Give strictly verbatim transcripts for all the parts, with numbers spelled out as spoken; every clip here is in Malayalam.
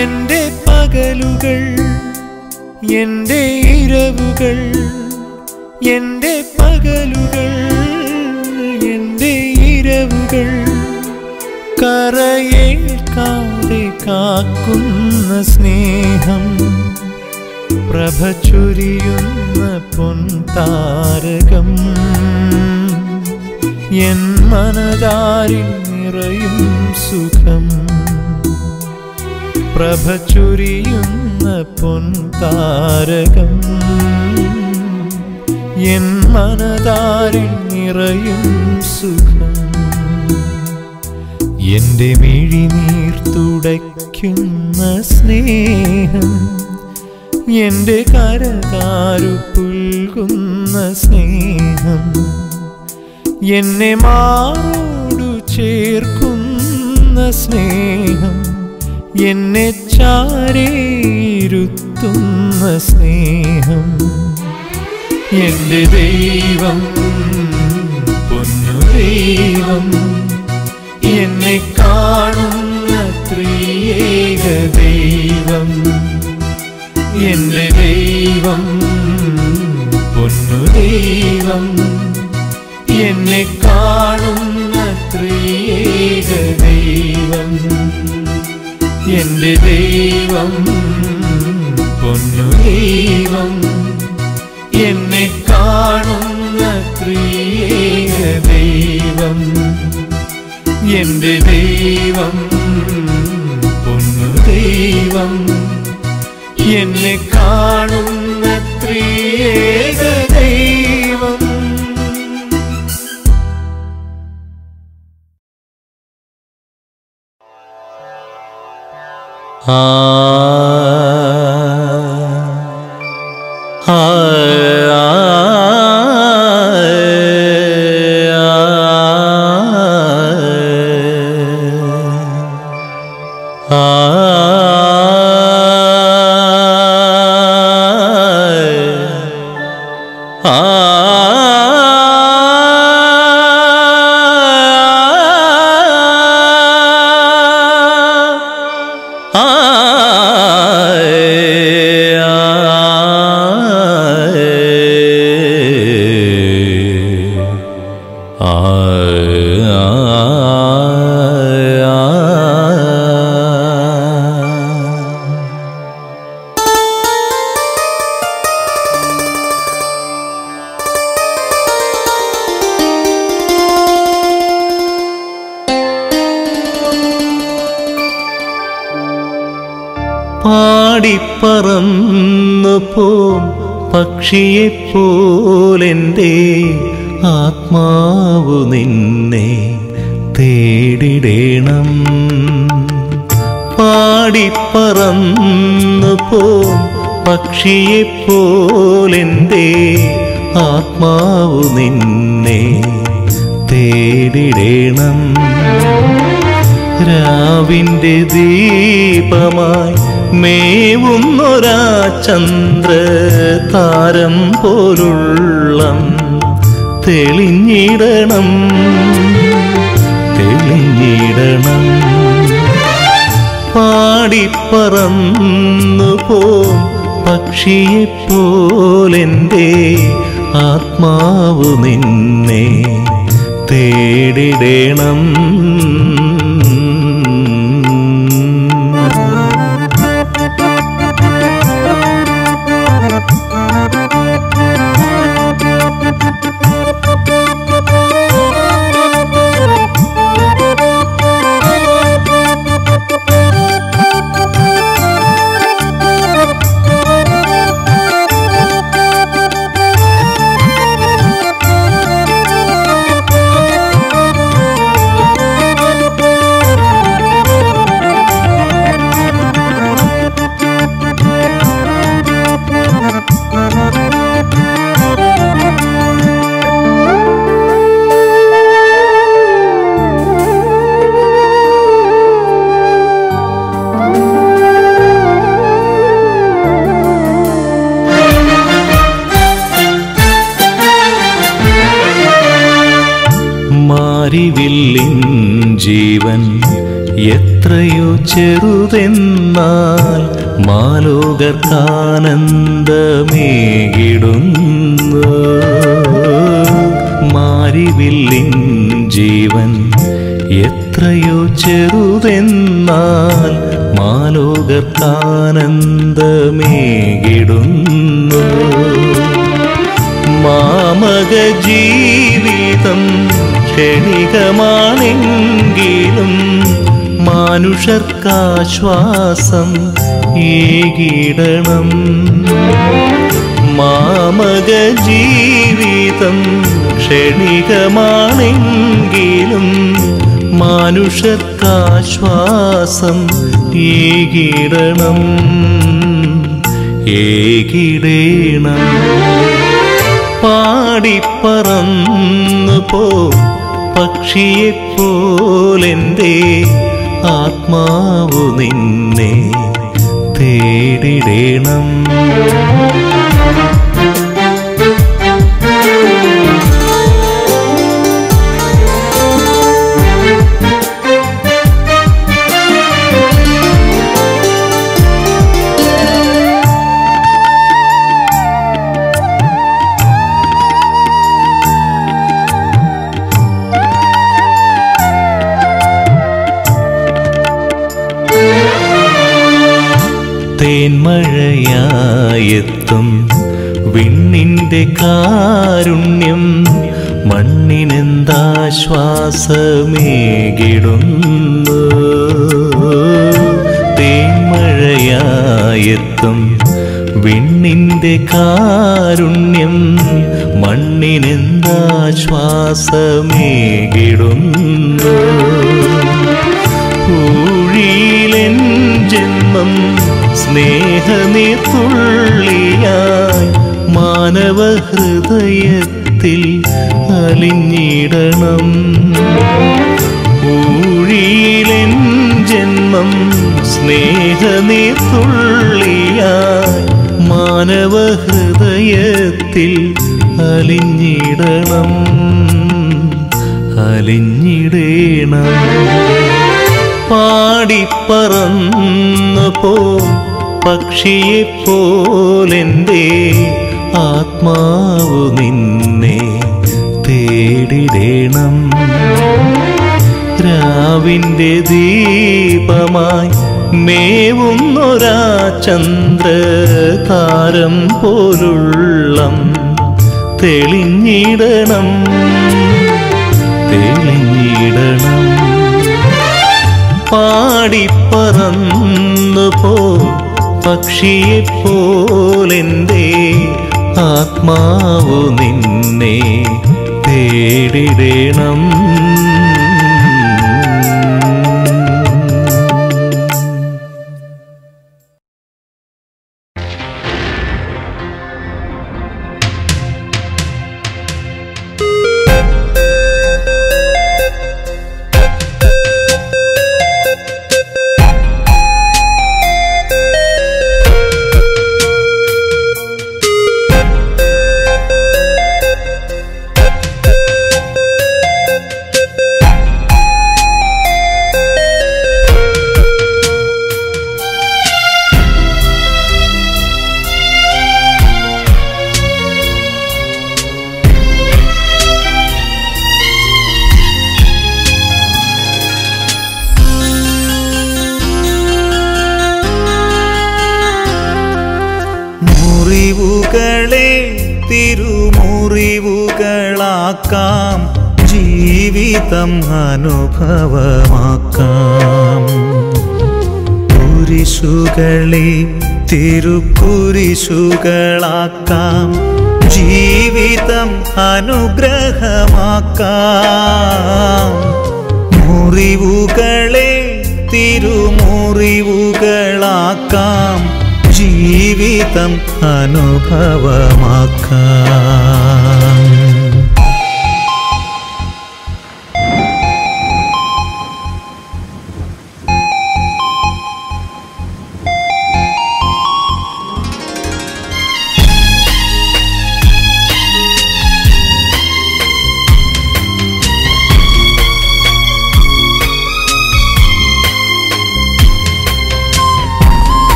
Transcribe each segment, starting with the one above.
എന്റെ പകലുകൾ എന്റെ ഇരവുകൾ എന്റെ പകലുകൾ എന്റെ ഇരവുകൾ കരയേൽക്കാതെ കാക്കുന്ന സ്നേഹം പ്രഭ ചൊരിയുന്ന പൊൻതാരകം എൻ മനതാരിൽ നിറയും സുഖം പ്രഭ ചൊരിയുന്ന പൊൻതാരകം എൻ മനതാരിൽ നിറയും സുഖം എൻ്റെ മിഴിനീർ തുടയ്ക്കുന്ന സ്നേഹം എൻ്റെ കരതാരു പുൽകുന്ന സ്നേഹം എന്നെ മാറോടു ചേർക്കുന്ന സ്നേഹം എന്നെ ചാരേരുത്തുന്ന സ്നേഹം എൻ്റെ ദൈവം പൊന്നു ദൈവം എന്നെ കാണുന്ന ത്രിയേക ദൈവം എൻ്റെ ദൈവം പൊന്നു ദൈവം എന്നെ കാണുന്ന ത്രിയേക ദൈവം എൻ്റെ ദൈവം പൊന്നു ദൈവം എന്നെ കാണുന്ന ത്രിയേക ദൈവം എൻ്റെ ദൈവം പൊന്നു ദൈവം എന്നെ കാണുന്ന ത്രിയേക ദൈവം. ആ പക്ഷിയെപ്പോലെൻ്റെ ആത്മാവു നിന്നെ തേടിടേണം പാടിപ്പറന്നു പോം പക്ഷിയെപ്പോലെൻ്റെ ആത്മാവു നിന്നെ തേടിടേണം രാവിൻ്റെ ദീപമായി മേവുന്നൊരാ ചന്ദ്ര താരം പോലുള്ളം തെളിഞ്ഞിടണം തെളിഞ്ഞിടണം പാടിപ്പറന്നു പോം പക്ഷിയെപ്പോലെൻ്റെ ആത്മാവു നിന്നെ തേടിടേണം അറിവില്ലിൻ ജീവൻ എത്രയോ ചെറുതെന്നാൽ മാലോകർക്കാനന്ദമേകിടുന്നു. മാരിവില്ലിൻ ജീവൻ എത്രയോ ചെറുതെന്നാൽ മാലോകർക്കാനന്ദമേകിടുന്നു. മാമക ജീവിതം ക്ഷണികമാണെങ്കിലും മാനുഷർക്കാശ്വാസം ഏകിടണം. മാമക ജീവിതം ക്ഷണികമാണെങ്കിലും മാനുഷർക്കാശ്വാസം ഏകിടണം ഏകിടേണം. പാടിപ്പറന്നു പോ പക്ഷിയെപ്പോലെൻ്റെ ആത്മാവു നിന്നെ തേടിടേണം. തേന്മഴയായെത്തും വിണ്ണിൻ്റെ കാരുണ്യം മണ്ണിനെന്താശ്വാസമേകിടുന്നു. തേന്മഴയായെത്തും വിണ്ണിൻ്റെ കാരുണ്യം മണ്ണിനെന്താശ്വാസമേകിടുന്നു. ഊഴിയിലെൻ ജന്മം സ്നേഹനീർത്തുള്ളിയായി മാനവഹൃദയത്തിൽ അലിഞ്ഞിടണം. ഊഴിയിലെൻ ജന്മം സ്നേഹനീർത്തുള്ളിയായി മാനവഹൃദയത്തിൽ അലിഞ്ഞിടണം അലിഞ്ഞിടേണം. പാടിപ്പറന്നു പോ പക്ഷിയെപ്പോലെൻ്റെ ആത്മാവു നിന്നെ തേടിടേണം. രാവിൻ്റെ ദീപമായി മേവുന്നൊരാ ചന്ദ്രതാരം പോലുള്ളം തെളിഞ്ഞിടണം തെളിഞ്ഞിടണം. പാടിപ്പറന്നു പോ പക്ഷിയെപ്പോലെൻ്റെ ആത്മാവു നിന്നെ തേടിടേണം. ജീവിതം അനുഭവമാക്കാം. കുരിശുകളെ തിരുക്കുരിശുകളാക്കാം. ജീവിതം അനുഗ്രഹമാക്കാം. മുറിവുകളെ തിരുമുറിവുകളാക്കാം. ജീവിതം അനുഭവമാക്കാം.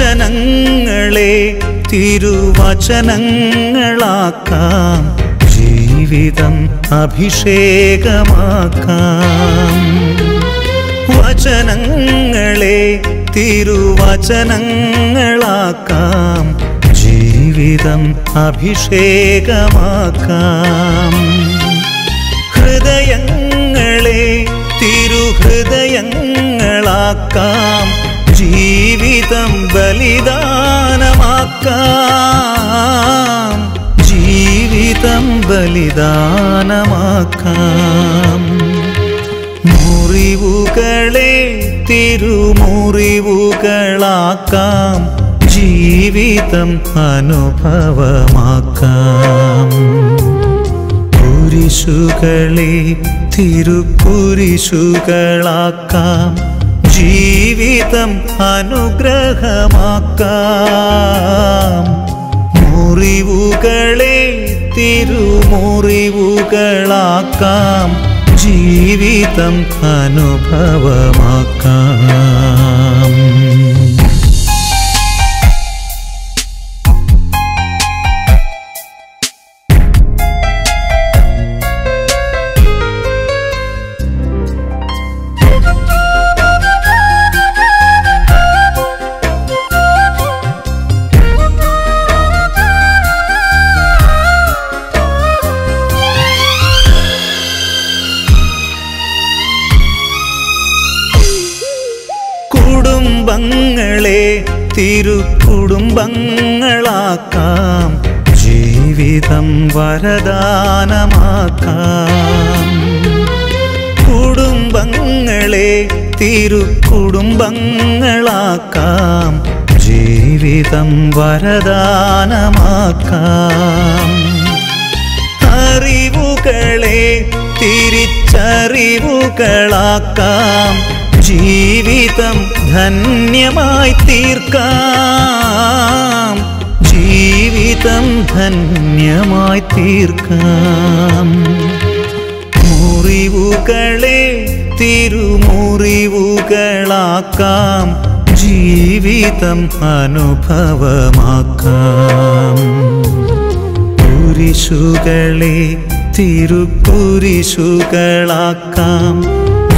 വചനങ്ങളെ തിരുവചനങ്ങളാക്കാം ജീവിതം അഭിഷേകമാക്കാം. വചനങ്ങളെ തിരുവചനങ്ങളാക്കാം ജീവിതം അഭിഷേകമാക്കാം. ഹൃദയങ്ങളെ തിരുഹൃദയങ്ങളാക്കാം ജീവിതം ബലിദാനമാക്കാം ജീവിതം ബലിദാനമാക്കാം. മുറിവുകളെ തിരുമുറിവുകളാക്കാം ജീവിതം അനുഭവമാക്കാം. കുരിശുകളെ തിരുക്കുരിശുകളാക്കാം ജീവിതം അനുഗ്രഹമാക്കാം. മുറിവുകളെ തിരുമുറിവുകളാക്കാം ജീവിതം അനുഭവമാക്കാം. കുടുംബങ്ങളെ തിരുക്കുടുംബങ്ങളാക്കാം ജീവിതം വരദാനമാക്കാം. കുടുംബങ്ങളെ തിരുക്കുടുംബങ്ങളാക്കാം ജീവിതം വരദാനമാക്കാം. അറിവുകളെ തിരിച്ചറിവുകളാക്കാം ജീവിതം ധന്യമായി തീർക്കാം ജീവിതം ധന്യമായി തീർക്കാം. മുറിവുകളെ തിരുമുറിവുകളാക്കാം ജീവിതം അനുഭവമാക്കാം. കുരിശുകളെ തിരുക്കുരിശുകളാക്കാം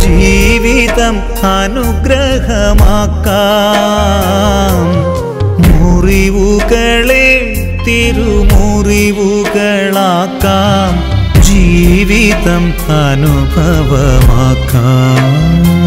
ജീവിതം അനുഗ്രഹമാക്കാം. മുറിവുകളെ തിരുമുറിവുകളാക്കാം ജീവിതം അനുഭവമാക്കാം.